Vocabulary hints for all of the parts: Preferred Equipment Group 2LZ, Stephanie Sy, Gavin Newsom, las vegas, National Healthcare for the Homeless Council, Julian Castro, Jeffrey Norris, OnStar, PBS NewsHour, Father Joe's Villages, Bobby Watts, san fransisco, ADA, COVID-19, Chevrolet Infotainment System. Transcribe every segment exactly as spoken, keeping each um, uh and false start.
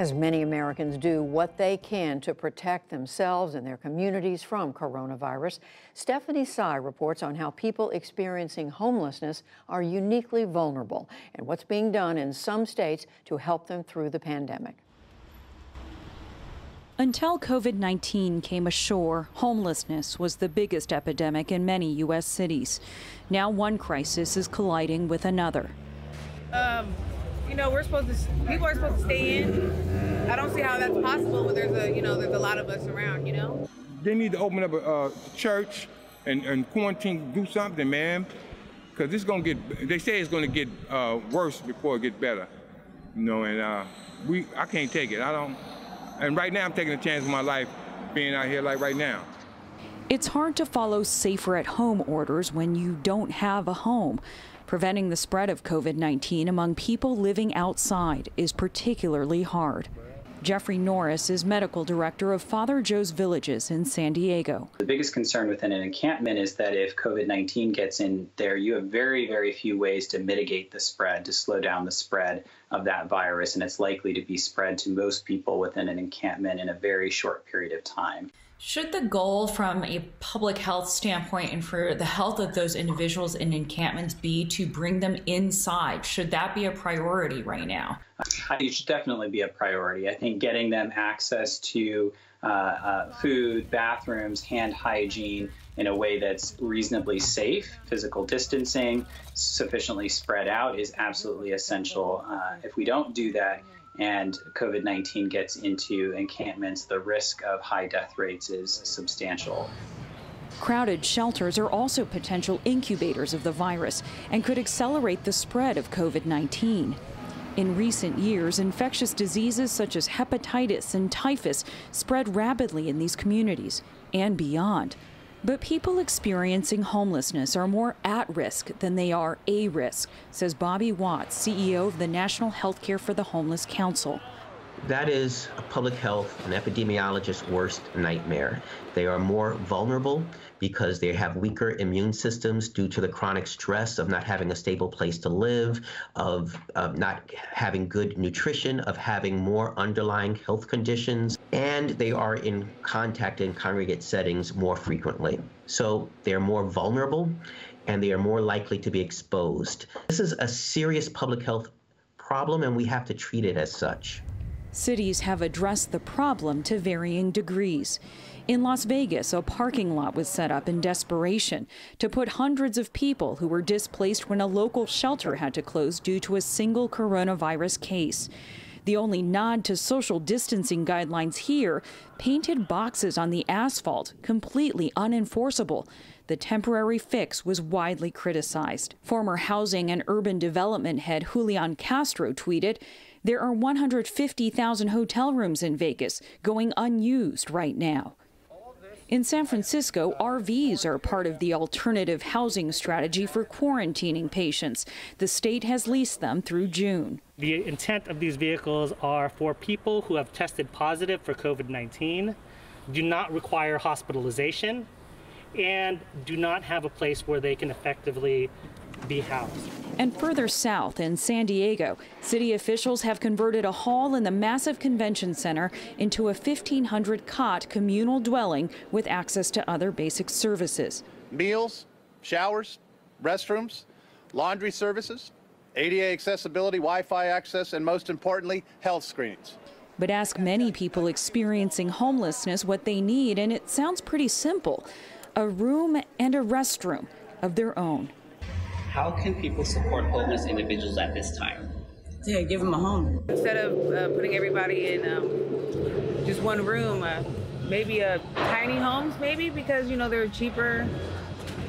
As many Americans do what they can to protect themselves and their communities from coronavirus, Stephanie Sy reports on how people experiencing homelessness are uniquely vulnerable and what's being done in some states to help them through the pandemic. Until COVID nineteen came ashore, homelessness was the biggest epidemic in many U S cities. Now one crisis is colliding with another. Um. You know, we're supposed to, people are supposed to stay in. I don't see how that's possible when there's a, you know, there's a lot of us around, you know? They need to open up a uh, church and, and quarantine, do something, man. Because it's going to get, they say it's going to get uh, worse before it gets better. You know, and uh, we, I can't take it. I don't, and right now I'm taking a chance of my life being out here like right now. It's hard to follow safer at home orders when you don't have a home. Preventing the spread of COVID nineteen among people living outside is particularly hard. Jeffrey Norris is medical director of Father Joe's Villages in San Diego. The biggest concern within an encampment is that if COVID nineteen gets in there, you have very, very few ways to mitigate the spread, to slow down the spread of that virus, and it's likely to be spread to most people within an encampment in a very short period of time. Should the goal from a public health standpoint and for the health of those individuals in encampments be to bring them inside? Should that be a priority right now? It should definitely be a priority. I think getting them access to uh, uh, food, bathrooms, hand hygiene in a way that's reasonably safe, physical distancing, sufficiently spread out is absolutely essential. Uh, if we don't do that, and COVID nineteen gets into encampments, the risk of high death rates is substantial. Crowded shelters are also potential incubators of the virus and could accelerate the spread of COVID nineteen. In recent years, infectious diseases such as hepatitis and typhus spread rapidly in these communities and beyond. But people experiencing homelessness are more at risk than they are a risk, says Bobby Watts, C E O of the National Healthcare for the Homeless Council. That is a public health and epidemiologist's worst nightmare. They are more vulnerable because they have weaker immune systems due to the chronic stress of not having a stable place to live, of, of not having good nutrition, of having more underlying health conditions, and they are in contact and congregate settings more frequently. So they're more vulnerable and they are more likely to be exposed. This is a serious public health problem and we have to treat it as such. Cities have addressed the problem to varying degrees. In Las Vegas, a parking lot was set up in desperation to put hundreds of people who were displaced when a local shelter had to close due to a single coronavirus case. The only nod to social distancing guidelines here, painted boxes on the asphalt, completely unenforceable. The temporary fix was widely criticized. Former Housing and Urban Development head Julian Castro tweeted, "There are one hundred fifty thousand hotel rooms in Vegas going unused right now." In San Francisco, R Vs are part of the alternative housing strategy for quarantining patients. The state has leased them through June. The intent of these vehicles are for people who have tested positive for COVID nineteen, do not require hospitalization, and do not have a place where they can effectively be housed. And further south in San Diego, city officials have converted a hall in the massive convention center into a fifteen hundred cot communal dwelling with access to other basic services. Meals, showers, restrooms, laundry services, A D A accessibility, Wi-Fi access, and most importantly, health screenings. But ask many people experiencing homelessness what they need, and it sounds pretty simple. A room and a restroom of their own. How can people support homeless individuals at this time? Yeah, give them a home. Instead of uh, putting everybody in um, just one room, uh, maybe a tiny homes, maybe, because, you know, they're cheaper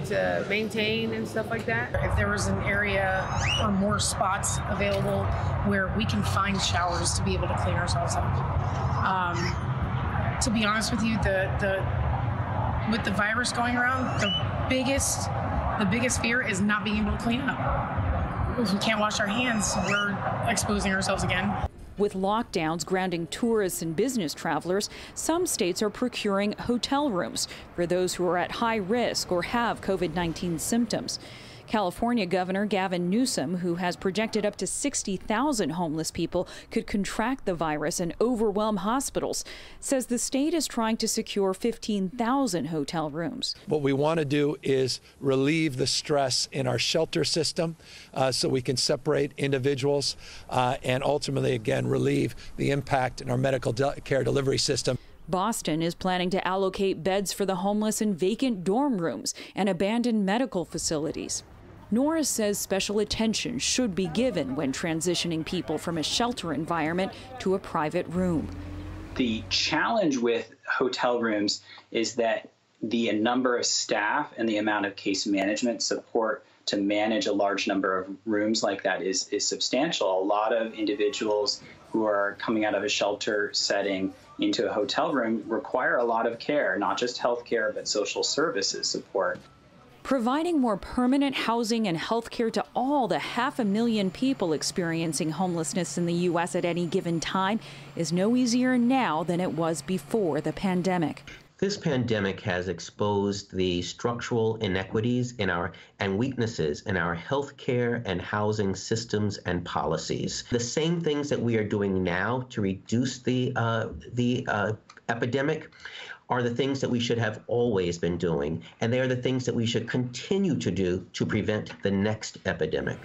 to maintain and stuff like that. If there was an area or more spots available where we can find showers to be able to clean ourselves up. Um, to be honest with you, the, the with the virus going around, the biggest The biggest fear is not being able to clean up. If we can't wash our hands, we're exposing ourselves again. With lockdowns grounding tourists and business travelers, some states are procuring hotel rooms for those who are at high risk or have COVID nineteen symptoms. California Governor Gavin Newsom, who has projected up to sixty thousand homeless people could contract the virus and overwhelm hospitals, says the state is trying to secure fifteen thousand hotel rooms. What we want to do is relieve the stress in our shelter system uh, so we can separate individuals uh, and ultimately, again, relieve the impact in our medical de- care delivery system. Boston is planning to allocate beds for the homeless in vacant dorm rooms and abandoned medical facilities. Norris says special attention should be given when transitioning people from a shelter environment to a private room. The challenge with hotel rooms is that the number of staff and the amount of case management support to manage a large number of rooms like that is, is substantial. A lot of individuals who are coming out of a shelter setting into a hotel room require a lot of care, not just health care, but social services support. Providing more permanent housing and health care to all the half a million people experiencing homelessness in the U S at any given time is no easier now than it was before the pandemic. This pandemic has exposed the structural inequities in our and weaknesses in our healthcare and housing systems and policies. The same things that we are doing now to reduce the uh, the uh, epidemic are the things that we should have always been doing, and they are the things that we should continue to do to prevent the next epidemic.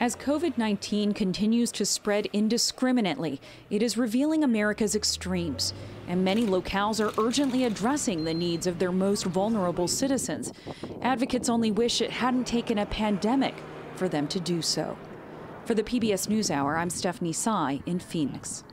As COVID nineteen continues to spread indiscriminately, it is revealing America's extremes, and many locales are urgently addressing the needs of their most vulnerable citizens. Advocates only wish it hadn't taken a pandemic for them to do so. For the P B S NewsHour, I'm Stephanie Sy in Phoenix.